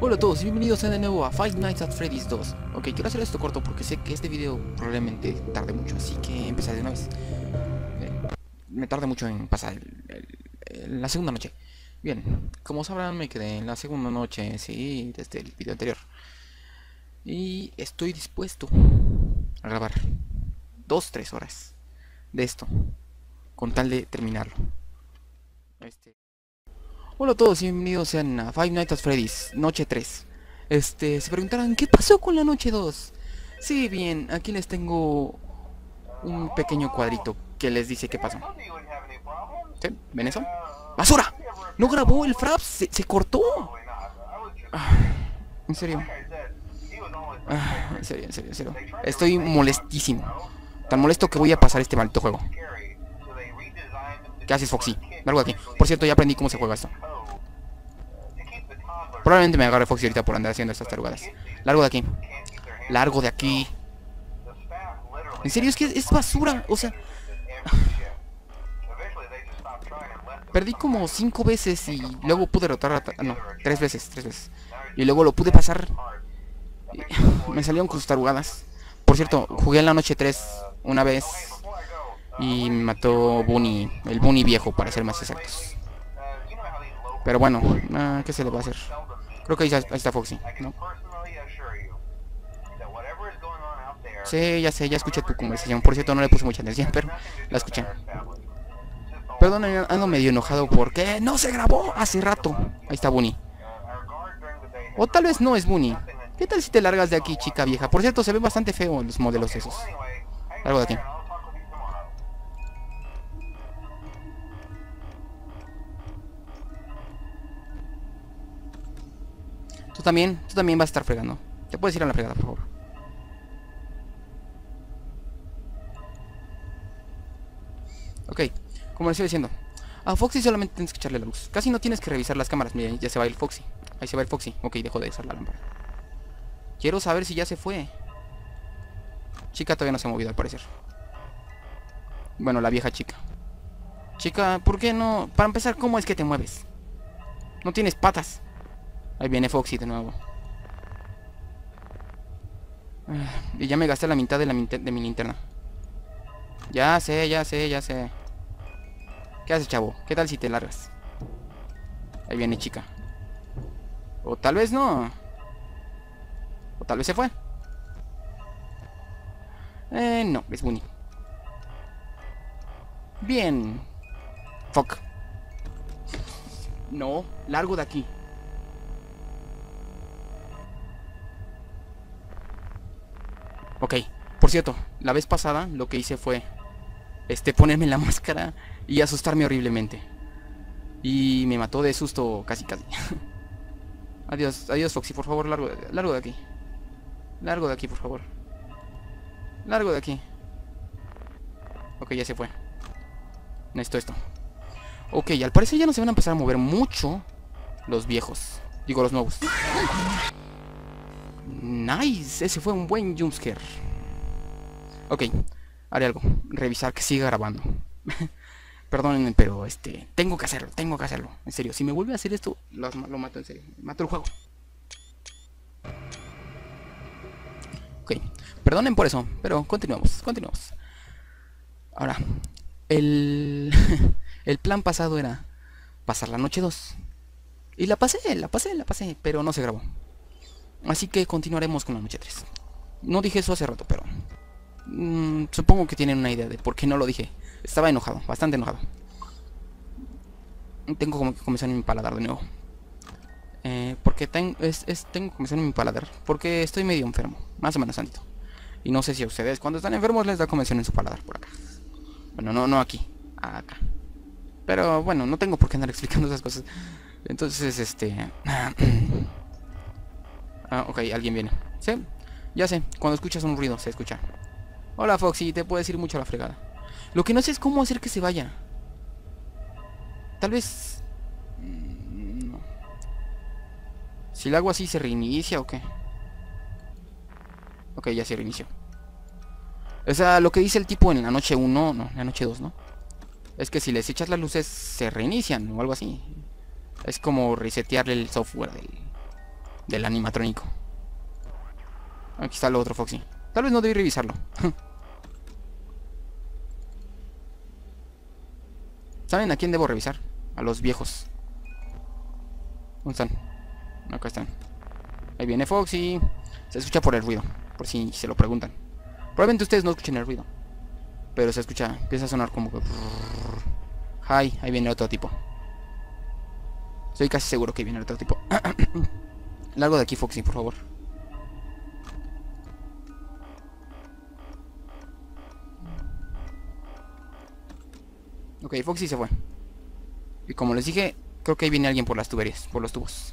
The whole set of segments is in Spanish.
Hola a todos y bienvenidos de nuevo a Five Nights at Freddy's 2. Ok, quiero hacer esto corto porque sé que este video probablemente tarde mucho, así que empezaré de una vez. Me tarda mucho en pasar la segunda noche. Bien, como sabrán, me quedé en la segunda noche, sí, desde el video anterior. Y estoy dispuesto a grabar 2-3 horas de esto, con tal de terminarlo. Hola a todos y bienvenidos sean a Five Nights at Freddy's, noche 3. Se preguntarán, ¿qué pasó con la noche 2? Sí, bien, aquí les tengo un pequeño cuadrito que les dice qué pasó. ¿Sí? ¿Ven eso? ¡Basura! ¡No grabó el Fraps! ¡Se cortó! En serio. En serio. Estoy molestísimo. Tan molesto que voy a pasar este maldito juego. ¿Qué haces, Foxy? Largo de aquí. Por cierto, ya aprendí cómo se juega esto. Probablemente me agarre Foxy ahorita por andar haciendo estas tarugadas. Largo de aquí. Largo de aquí. En serio, es que es basura. O sea... Perdí como 5 veces y luego pude rotar... No, 3 veces. Y luego lo pude pasar... Me salieron con sus tarugadas. Por cierto, jugué en la noche 3 una vez... Y mató Bunny, el Bunny viejo para ser más exactos. Pero bueno, ¿qué se le va a hacer? Creo que ahí está Foxy, ¿no? Sí, ya sé, ya escuché tu conversación. Por cierto, no le puse mucha atención, pero la escuché. Perdón, ando medio enojado porque no se grabó hace rato. Ahí está Bunny. O tal vez no es Bunny. ¿Qué tal si te largas de aquí, chica vieja? Por cierto, se ven bastante feos los modelos esos. Algo de aquí. Tú también vas a estar fregando. Te puedes ir a la fregada, por favor. Ok, como les iba diciendo, a Foxy solamente tienes que echarle la luz. Casi no tienes que revisar las cámaras. Mira, ya se va el Foxy. Ahí se va el Foxy. Ok, dejó de usar la lámpara. Quiero saber si ya se fue. Chica todavía no se ha movido al parecer. Bueno, la vieja chica. Chica, ¿por qué no? Para empezar, ¿cómo es que te mueves? No tienes patas. Ahí viene Foxy de nuevo. Y ya me gasté la mitad de mi linterna. Ya sé. ¿Qué haces, chavo? ¿Qué tal si te largas? Ahí viene chica. O tal vez no. O tal vez se fue. No, es Bunny. Bien. Fuck. No, largo de aquí. Ok, por cierto, la vez pasada lo que hice fue ponerme la máscara y asustarme horriblemente. Y me mató de susto casi. Adiós Foxy, por favor, largo de aquí. Largo de aquí, por favor. Largo de aquí. Ok, ya se fue. Necesito esto. Ok, al parecer ya no se van a empezar a mover mucho los viejos. Digo, los nuevos. Nice, ese fue un buen jumpscare. Ok, haré algo. Revisar que siga grabando. Perdónenme, pero tengo que hacerlo. En serio, si me vuelve a hacer esto, lo mato, en serio. Mato el juego. Ok, perdonen por eso, pero continuamos. Ahora, el plan pasado era pasar la noche 2. Y la pasé, pero no se grabó. Así que continuaremos con la noche 3. No dije eso hace rato, pero... supongo que tienen una idea de por qué no lo dije. Estaba enojado, bastante enojado. Tengo como que comenzar en mi paladar de nuevo. Porque tengo que comenzar en mi paladar. Porque estoy medio enfermo, más o menos tantito. Y no sé si a ustedes cuando están enfermos les da comezón en su paladar por acá. Bueno, no aquí, acá. Pero bueno, no tengo por qué andar explicando esas cosas. Entonces, Ah, ok, alguien viene. ¿Sí? Ya sé, cuando escuchas un ruido se escucha. Hola Foxy, te puedes ir mucho a la fregada. Lo que no sé es cómo hacer que se vaya. Tal vez... No. Si lo hago así, ¿se reinicia o qué? Ok, ya se reinició. O sea, lo que dice el tipo en la noche 1, no, en la noche 2, ¿no? Es que si les echas las luces, se reinician o algo así. Es como resetearle el software del... del animatrónico. Aquí está lo otro, Foxy. Tal vez no debí revisarlo. ¿Saben a quién debo revisar? A los viejos. ¿Dónde están? Acá están. Ahí viene Foxy. Se escucha por el ruido, por si se lo preguntan. Probablemente ustedes no escuchen el ruido, pero se escucha, empieza a sonar como que... Hi, ahí viene otro tipo. Estoy casi seguro que viene otro tipo. Largo de aquí, Foxy, por favor. Ok, Foxy se fue. Y como les dije, creo que ahí viene alguien por las tuberías, por los tubos.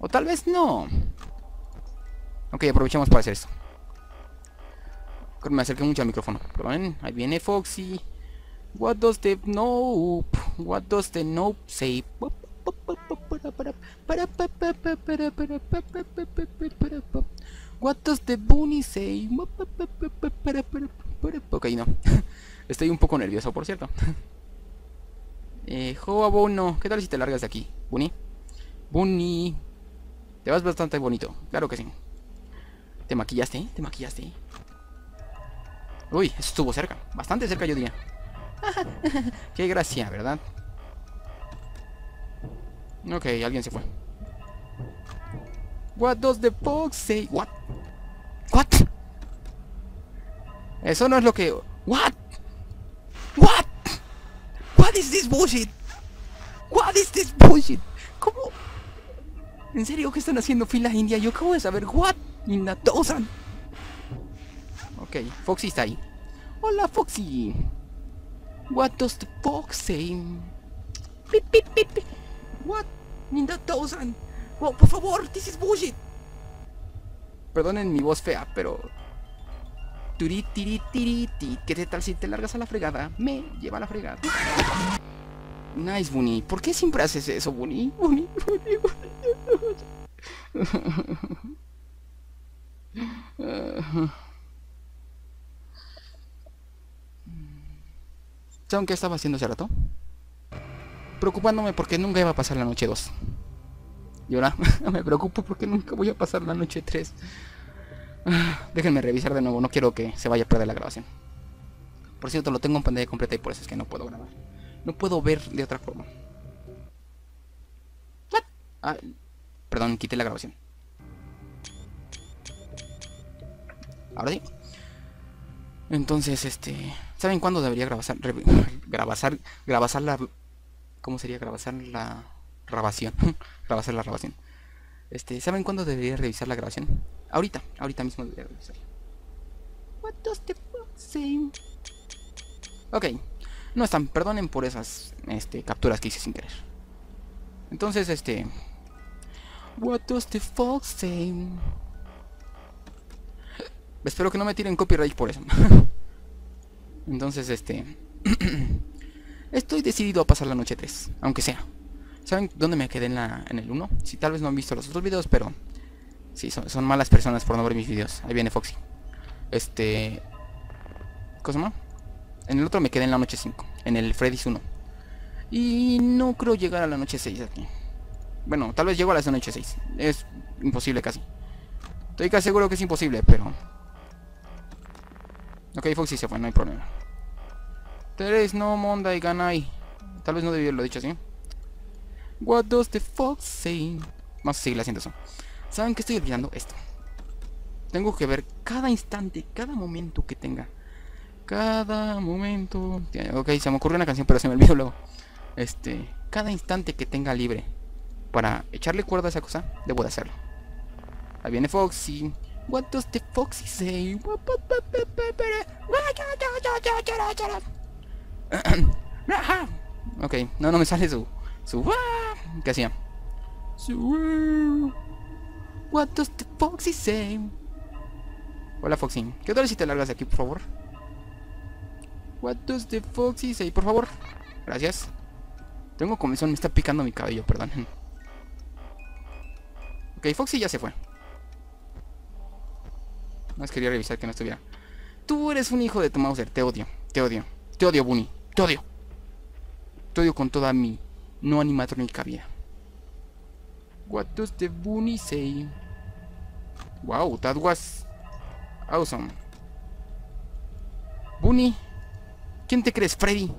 O tal vez no. Ok, aprovechemos para hacer esto. Creo que me acerqué mucho al micrófono. ¿Lo ven? Ahí viene Foxy. What does the nope? What does the nope say? What does the bunny say? Ok, no. Estoy un poco nervioso, por cierto. Joabono, ¿qué tal si te largas de aquí, Bunny? Bunny, te vas bastante bonito, claro que sí. ¿Te maquillaste? ¿Te maquillaste? Uy, estuvo cerca, bastante cerca yo diría. Qué gracia, ¿verdad? Ok, alguien se fue. What does the fox say? What? What? Eso no es lo que... What? What? What is this bullshit? What is this bullshit? ¿Cómo? ¿En serio que están haciendo fila india? Yo acabo de saber what in the dozen. Ok, Foxy está ahí. Hola, Foxy. What does the fox say? Pip, pip, pip, pip. What in the dozen? Wow, por favor, this is bullshit. Perdonen mi voz fea, pero... Turi, tiri, tiri, ti. ¿Qué tal si te largas a la fregada? Me lleva a la fregada. Nice, Bunny. ¿Por qué siempre haces eso, Bunny? Bunny, Bunny, Bunny. ¿Saben qué estaba haciendo hace rato? Preocupándome porque nunca iba a pasar la noche 2. Y ahora me preocupo porque nunca voy a pasar la noche 3. Déjenme revisar de nuevo, no quiero que se vaya a perder la grabación. Por cierto, lo tengo en pantalla completa y por eso es que no puedo grabar. No puedo ver de otra forma. Ah, perdón, quité la grabación. Ahora sí. Entonces, ¿saben cuándo debería grabasar la... ¿Cómo sería? Grabasar la grabación. Grabasar la grabación. ¿Saben cuándo debería revisar la grabación? Ahorita, ahorita mismo debería revisarla. What does the fuck say? Ok, no están, perdonen por esas capturas que hice sin querer. Entonces, what does the fuck say? Espero que no me tiren copyright por eso. Entonces, estoy decidido a pasar la noche 3, aunque sea. ¿Saben dónde me quedé en el 1? Sí, tal vez no han visto los otros videos, pero... Sí, son malas personas por no ver mis videos. Ahí viene Foxy. ¿Cómo se llama? En el otro me quedé en la noche 5, en el Freddy's 1. Y no creo llegar a la noche 6 aquí. Bueno, tal vez llego a la noche 6. Es imposible casi. Estoy casi seguro que es imposible, pero... Ok, Foxy se fue, no hay problema. Teres no Monday Ganai. Tal vez no debí haberlo dicho así. What does the fox say? Vamos a seguir haciendo eso. ¿Saben que estoy olvidando esto? Tengo que ver cada instante, cada momento que tenga. Cada momento... Ok, se me ocurrió una canción, pero se me olvidó luego. Cada instante que tenga libre para echarle cuerda a esa cosa, debo de hacerlo. Ahí viene Foxy. What does the foxy say? Ok, no, no me sale su ¿qué hacía? What does the foxy say? Hola, Foxy. ¿Qué tal si te largas de aquí, por favor? What does the foxy say? Por favor. Gracias. Tengo comezón, me está picando mi cabello, perdón. Ok, Foxy ya se fue. Más quería revisar que no estuviera. Tú eres un hijo de tu Mauser, te odio. Te odio. Te odio, Bunny. Te odio. Te odio con toda mi no animatrónica vida. What does the bunny say? Wow, that was awesome. Bunny, ¿quién te crees, Freddy?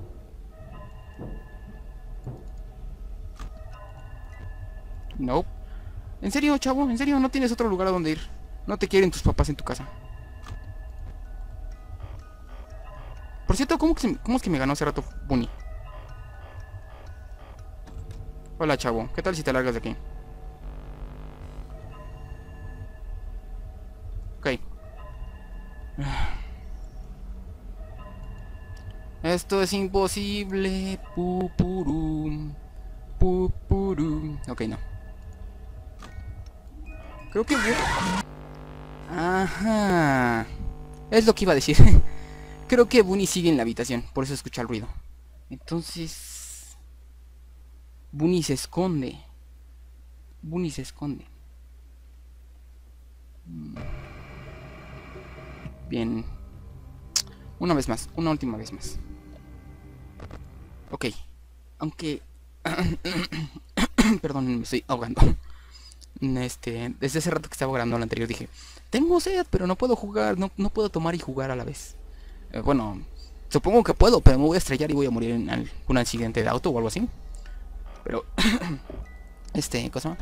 No. ¿En serio, chavo? ¿En serio? ¿No tienes otro lugar a donde ir? No te quieren tus papás en tu casa. Por cierto, ¿cómo es que me ganó hace rato Bunny? Hola, chavo. ¿Qué tal si te largas de aquí? Ok. Esto es imposible. Pupurum. Pupurum. Ok, no. Creo que... Ajá. Es lo que iba a decir. Creo que Bunny sigue en la habitación. Por eso escucha el ruido. Entonces... Bunny se esconde. Bunny se esconde. Bien. Una vez más. Una última vez más. Ok. Aunque... Perdónenme, me estoy ahogando. Desde hace rato que estaba grabando lo anterior dije, tengo sed, pero no puedo jugar, no puedo tomar y jugar a la vez. Bueno, supongo que puedo, pero me voy a estrellar y voy a morir en algún accidente de auto o algo así. Pero, cosa.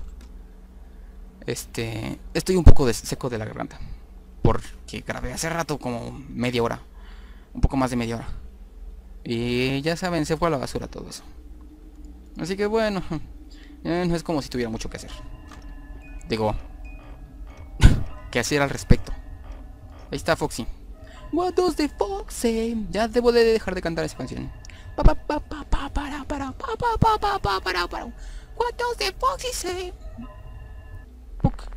Estoy un poco seco de la garganta, porque grabé hace rato como media hora, un poco más de media hora. Y ya saben, se fue a la basura todo eso. Así que bueno, no es como si tuviera mucho que hacer. Digo, ¿qué hacer al respecto? Ahí está Foxy. What does the fox say? Ya debo de dejar de cantar esa canción. What does the foxy say?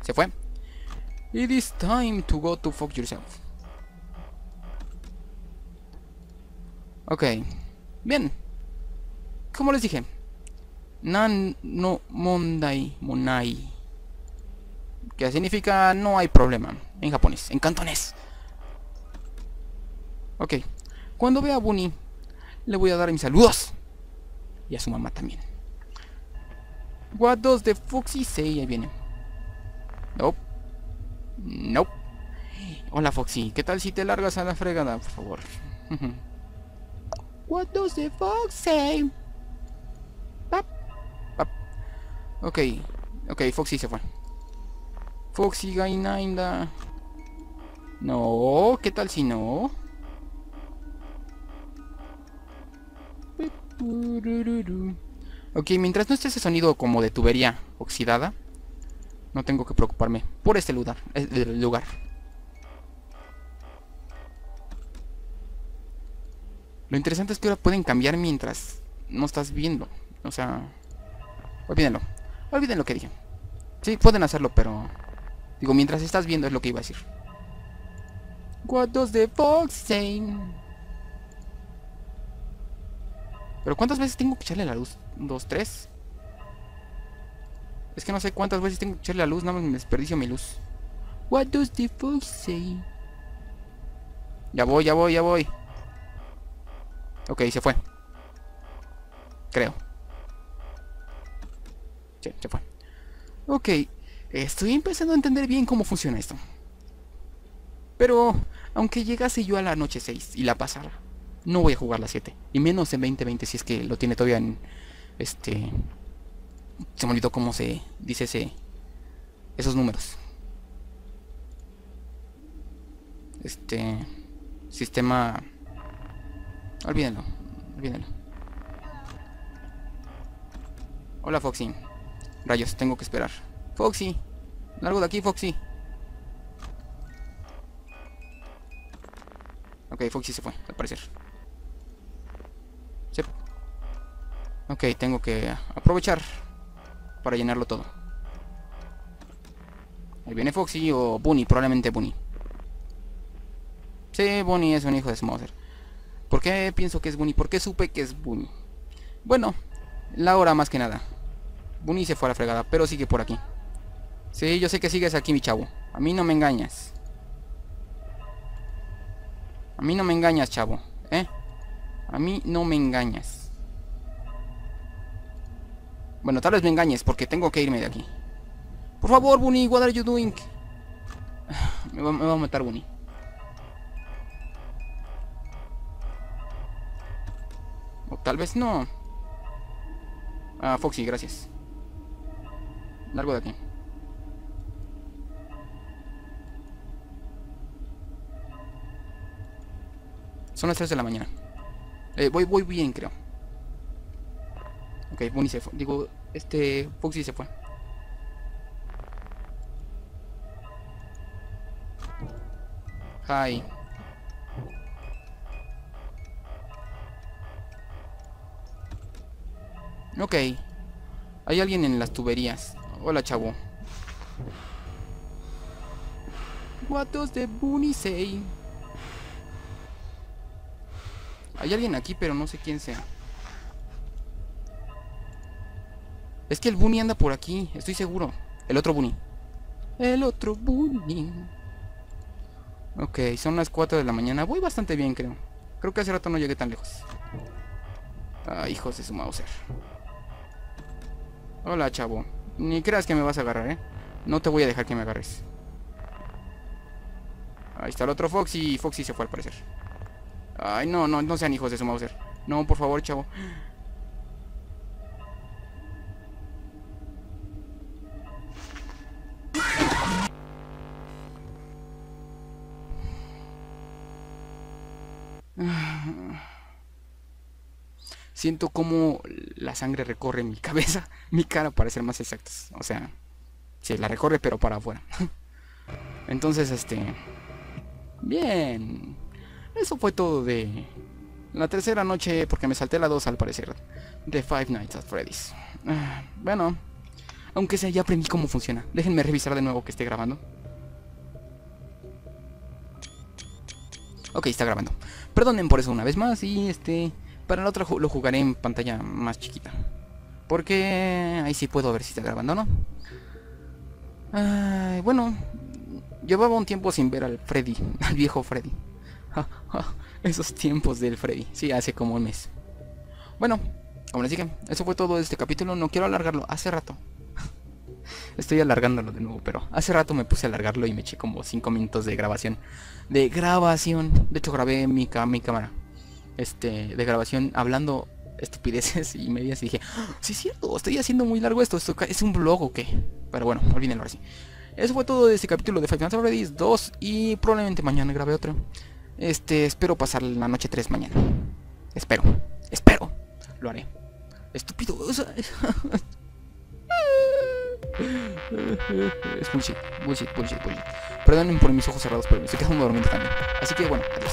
Se fue. It is time to go to fuck yourself. Ok. Bien. Como les dije. Nan no mondai monai. Que significa no hay problema en japonés, en cantonés. Ok, cuando vea a Bunny le voy a dar mis saludos y a su mamá también. What does the Foxy say? Ahí viene. Nope. Nope. Hola Foxy, ¿qué tal si te largas a la fregada, por favor? What does the Fox say? Pap, pap. Ok, ok, Foxy se fue. Foxy Gainainda. No, ¿qué tal si no? Ok, mientras no esté ese sonido como de tubería oxidada, no tengo que preocuparme por este lugar. Lo interesante es que ahora pueden cambiar mientras no estás viendo. O sea, olvídenlo. Olviden lo que dije. Sí, pueden hacerlo, pero... Digo, mientras estás viendo es lo que iba a decir. What does the fox say? ¿Pero cuántas veces tengo que echarle la luz? ¿Dos, tres? Es que no sé cuántas veces tengo que echarle la luz, nada más me desperdicio mi luz. What does the fox say? Ya voy, ya voy, ya voy. Ok, se fue. Creo. Sí, se fue. Ok. Estoy empezando a entender bien cómo funciona esto. Pero, aunque llegase yo a la noche 6 y la pasara, no voy a jugar la 7. Y menos en 2020 si es que lo tiene todavía en... Se me olvidó cómo se dice esos números. Sistema... Olvídenlo, olvídenlo. Hola Foxy. Rayos, tengo que esperar. Foxy, largo de aquí, Foxy. Ok, Foxy se fue, al parecer. Sí. Ok, tengo que aprovechar para llenarlo todo. Ahí viene Foxy o Bunny, probablemente Bunny. Sí, Bunny es un hijo de Smozer. ¿Por qué pienso que es Bunny? ¿Por qué supe que es Bunny? Bueno, la hora más que nada. Bunny se fue a la fregada, pero sigue por aquí. Sí, yo sé que sigues aquí, mi chavo. A mí no me engañas. A mí no me engañas, chavo. A mí no me engañas. Bueno, tal vez me engañes porque tengo que irme de aquí. Por favor, Bunny, what are you doing? Me va a matar Bunny. O tal vez no. Ah, Foxy, gracias. Largo de aquí. Son las 3 de la mañana. Voy bien, creo. Ok, Bunny se fue. Digo, Foxy se fue. Hi. Ok. Hay alguien en las tuberías. Hola, chavo. What does the Bunny say? Hay alguien aquí, pero no sé quién sea. Es que el Bunny anda por aquí, estoy seguro. El otro Bunny. El otro Bunny. Ok, son las 4 de la mañana. Voy bastante bien, creo. Creo que hace rato no llegué tan lejos. Ah, hijos de su Mauser. Hola, chavo. Ni creas que me vas a agarrar, ¿eh? No te voy a dejar que me agarres. Ahí está el otro Foxy. Foxy se fue, al parecer. Ay, no sean hijos de su Mauser. No, por favor, chavo. Siento como la sangre recorre mi cabeza, mi cara, para ser más exactos. O sea, sí, la recorre, pero para afuera. Entonces, bien. Eso fue todo de la tercera noche, porque me salté la 2 al parecer, de Five Nights at Freddy's. Bueno, aunque sea, ya aprendí cómo funciona. Déjenme revisar de nuevo que esté grabando. Ok, está grabando. Perdonen por eso una vez más, y para la otra lo jugaré en pantalla más chiquita, porque ahí sí puedo ver si está grabando o no. Bueno, llevaba un tiempo sin ver al Freddy, al viejo Freddy. Esos tiempos del Freddy. Sí, hace como un mes. Bueno, como les dije, eso fue todo de este capítulo. No quiero alargarlo, hace rato estoy alargándolo de nuevo, pero hace rato me puse a alargarlo y me eché como 5 minutos de grabación. De hecho, grabé mi cámara de grabación hablando estupideces y medias, y dije, sí es cierto, estoy haciendo muy largo esto es un vlog o qué. Pero bueno, olvídenlo así. Eso fue todo de este capítulo de Five Nights at Freddy's 2, y probablemente mañana grabe otro. Espero pasar la noche 3 mañana. Espero. Lo haré. Estúpido. O sea, es bullshit. Perdonen por mis ojos cerrados, pero me estoy quedando dormido también. Así que bueno, adiós.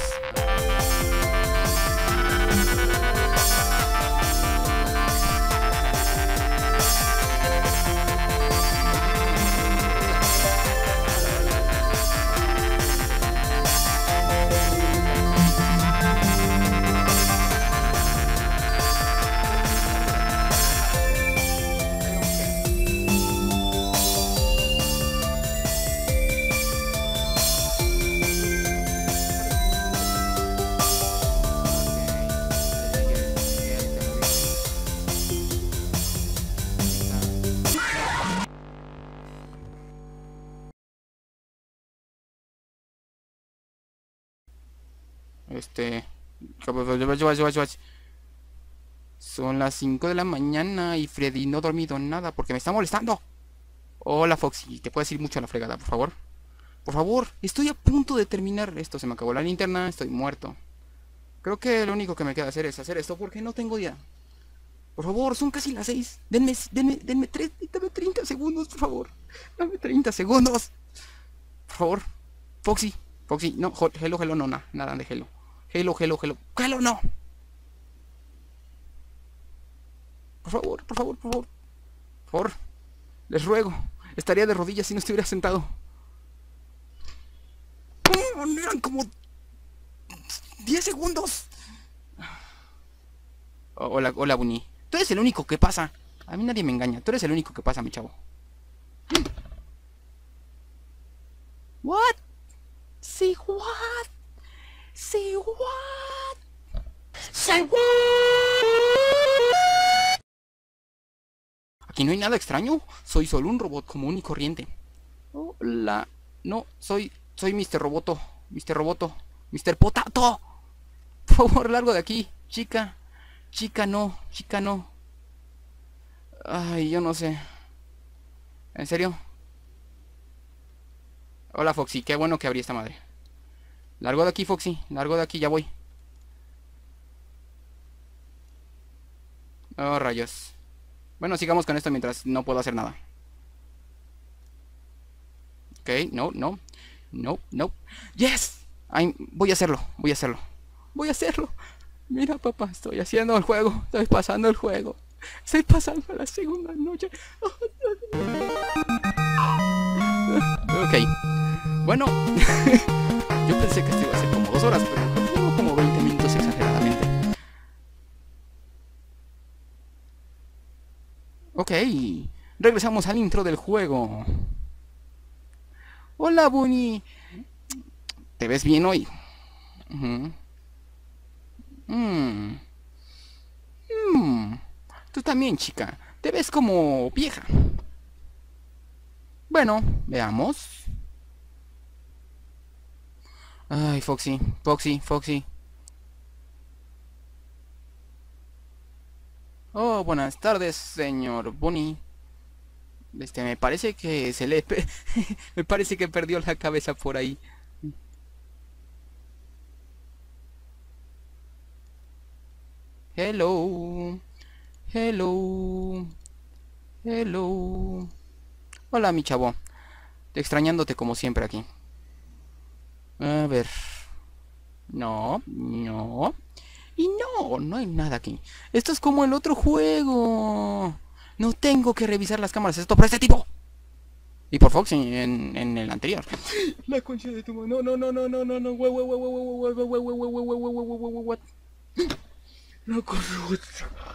Son las 5 de la mañana y Freddy no ha dormido nada porque me está molestando. Hola, Foxy, te puedes ir mucho a la fregada, por favor. Por favor, estoy a punto de terminar esto. Se me acabó la linterna, estoy muerto. Creo que lo único que me queda hacer es hacer esto, porque no tengo ya. Por favor, son casi las 6. Dame 30 segundos, por favor. Dame 30 segundos. Por favor, Foxy, no, hello, no, nada de hello. Hello, no. Por favor. Les ruego. Estaría de rodillas si no estuviera sentado. Eran como 10 segundos. Hola, Bunny. Tú eres el único que pasa. A mí nadie me engaña. Tú eres el único que pasa, mi chavo. What? Say what? Say what? Say what? Aquí no hay nada extraño. Soy solo un robot común y corriente. Hola. No, soy Mr. Roboto. Mr. Roboto. Mr. Potato. Por favor, largo de aquí. Chica. Chica no. Chica no. Ay, yo no sé. ¿En serio? Hola, Foxy. Qué bueno que abrí esta madre. Largo de aquí, Foxy. Largo de aquí. Ya voy. Oh, rayos. Bueno, sigamos con esto mientras no puedo hacer nada. Ok, no, no. No, no. ¡Yes! Voy a hacerlo, voy a hacerlo. ¡Voy a hacerlo! Mira, papá, estoy haciendo el juego. Estoy pasando el juego. Estoy pasando la segunda noche. Ok. Bueno. Yo pensé que esto iba a ser como 2 horas, pero tengo como 20 minutos exageradamente. Ok, regresamos al intro del juego. Hola, Bunny. ¿Te ves bien hoy? Tú también, chica. Te ves como vieja. Bueno, veamos. Ay, Foxy, Foxy, Foxy. Oh, buenas tardes, señor Bunny. Me parece que se le... me parece que perdió la cabeza por ahí. Hello. Hello. Hello. Hola, mi chavo. Extrañándote como siempre aquí. A ver. No, no. Y no, no hay nada aquí. Esto es como el otro juego. No tengo que revisar las cámaras. Esto por este tipo. Y por Foxy en el anterior. La concha de tu mano. No, no, no, no, no, no, no. What? No corro.